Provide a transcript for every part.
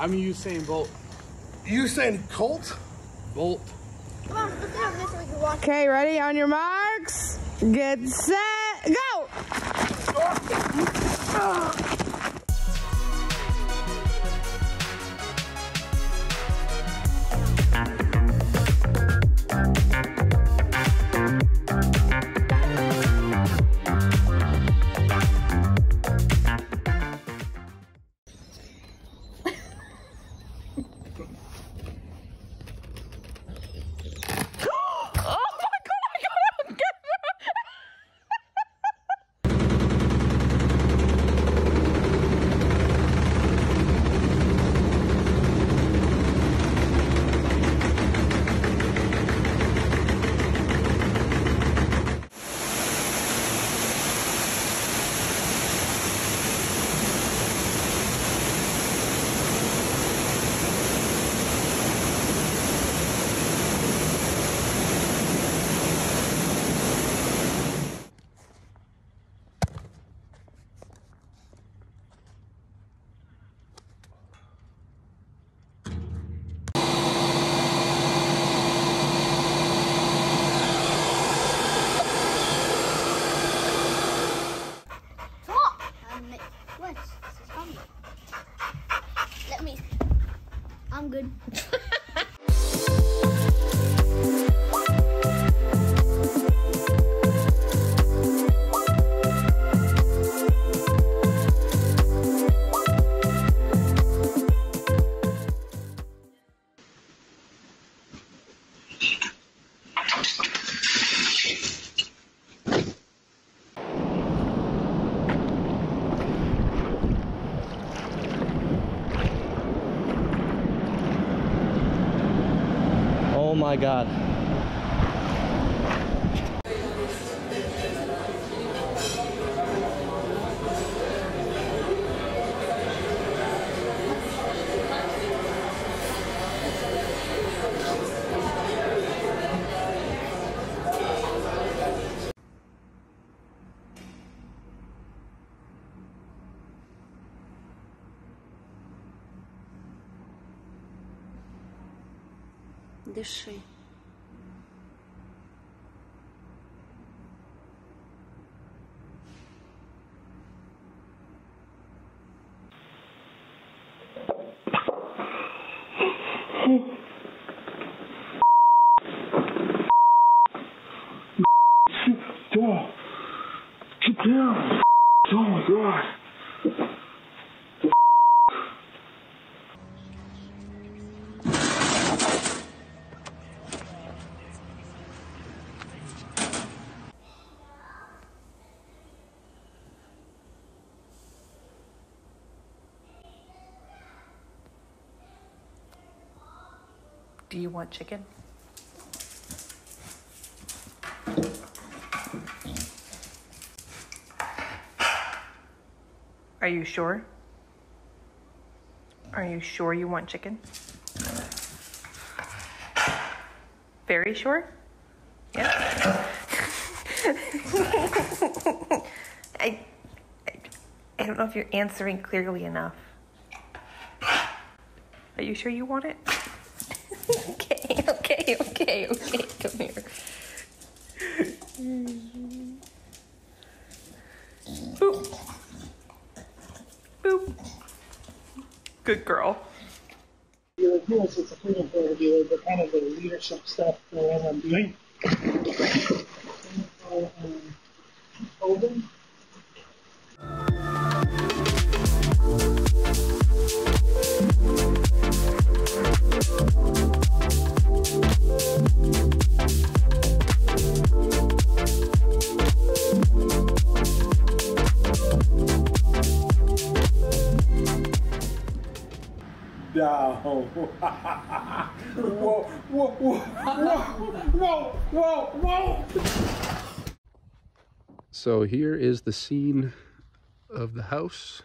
I'm Usain Bolt. Usain Colt? Bolt. Come on, let's do this so we can watch. Okay, ready? On your marks. Get set. Go! Oh. I'm good. Oh my God. Дыши. Что? Что делаешь? Что делаешь? Do you want chicken? Are you sure? Are you sure you want chicken? Very sure? Yep. I don't know if you're answering clearly enough. Are you sure you want it? Okay, come here. Boop. Boop. Good girl. You're like, yes, it's a freedom for you, the kind of the leadership stuff that I'm doing. Open. Whoa. So here is the scene of the house.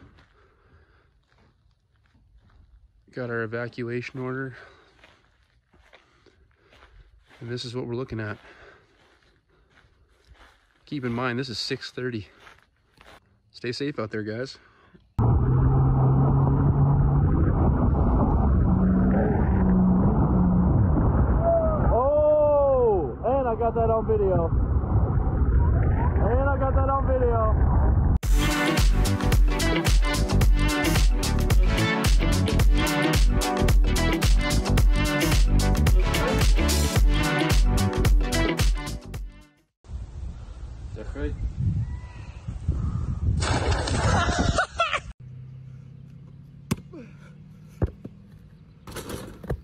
Got our evacuation order. And this is what we're looking at. Keep in mind, this is 6:30. Stay safe out there, guys. got that on video. And I got that on video. Закрой.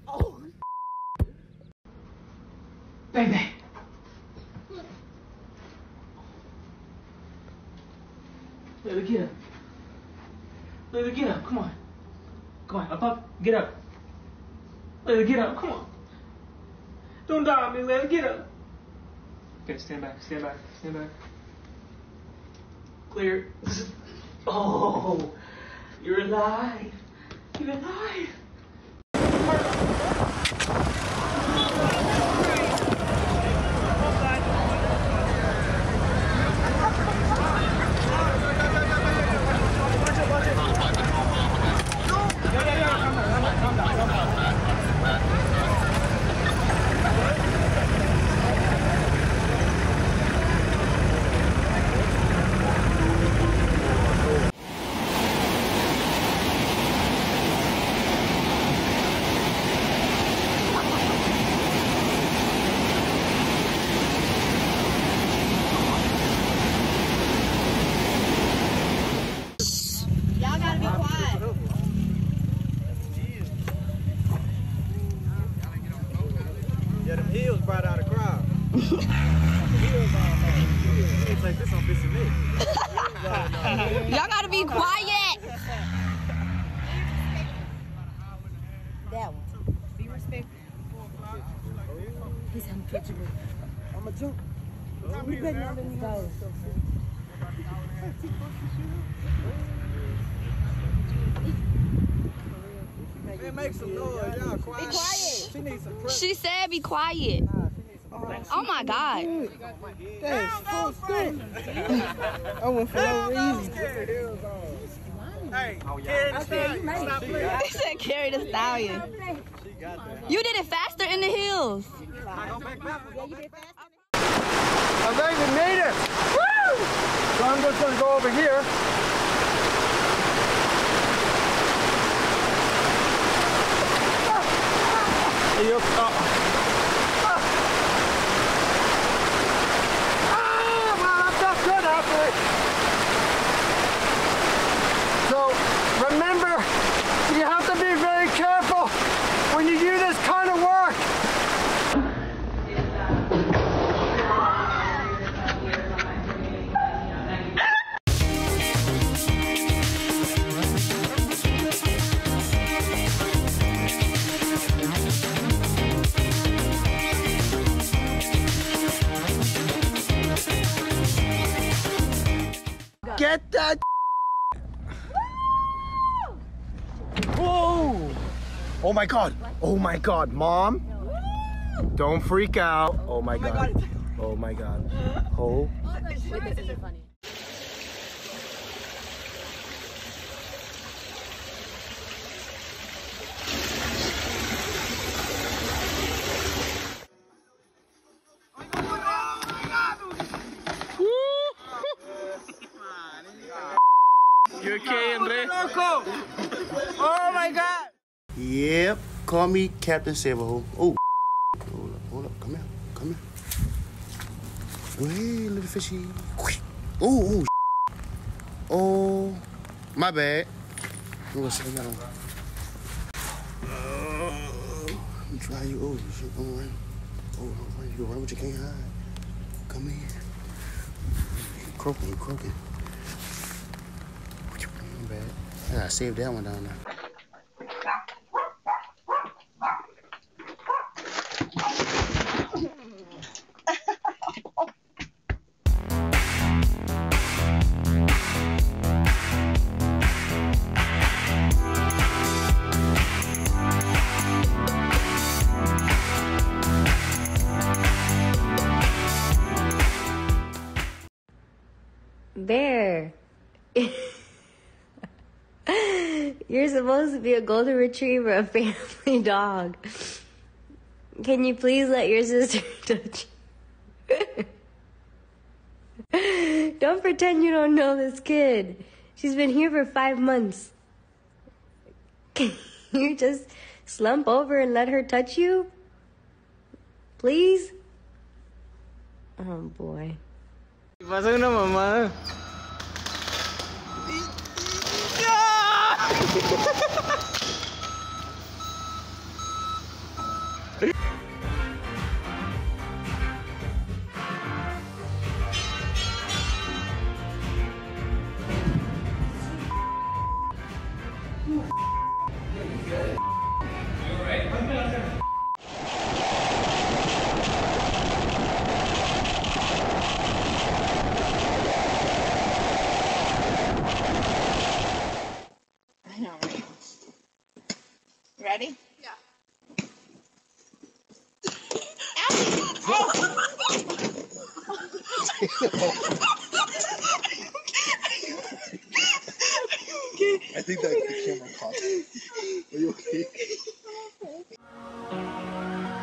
Oh. Baby. Baby, get up. Baby, get up. Come on. Come on. Up, up. Get up. Baby, get up. Come on. Don't die, me, baby. Get up. Okay, stand back, stand back, stand back. Clear. Oh, you're alive. You're alive. Y'all gotta be quiet. That one. Be respectful. He's unpitchable. I'm a jump. We couldn't have any goals. Man, make some noise. Y'all quiet. Be quiet. She needs some. She said, "Be quiet." Oh my God. That's so I went for no reason. Hey, he said carry the stallion. You did it faster in the hills. I think we made it. Woo! So I'm just going to go over here. Get that. Woo! Whoa! Oh my God! Oh my God, Mom! Woo! Don't freak out! Oh my God! Oh my God! Oh! You okay, Andre? Oh my God! Yep, call me Captain Saberho. Oh, hold up, come here, come here. Oh, hey, little fishy. Oh, oh, oh, my bad. I'm gonna say that on. Let me try you. Oh, you should go around. Oh, you go around, but you can't hide. Come here. You're croaking, you're croaking. Yeah, I saved that one down there. There. You're supposed to be a golden retriever, a family dog. Can you please let your sister touch you? Don't pretend you don't know this kid. She's been here for 5 months. Can you just slump over and let her touch you? Please? Oh, boy. Pasok na, mama. Ready? Yeah. Okay. I think that the camera caught it. Are you okay?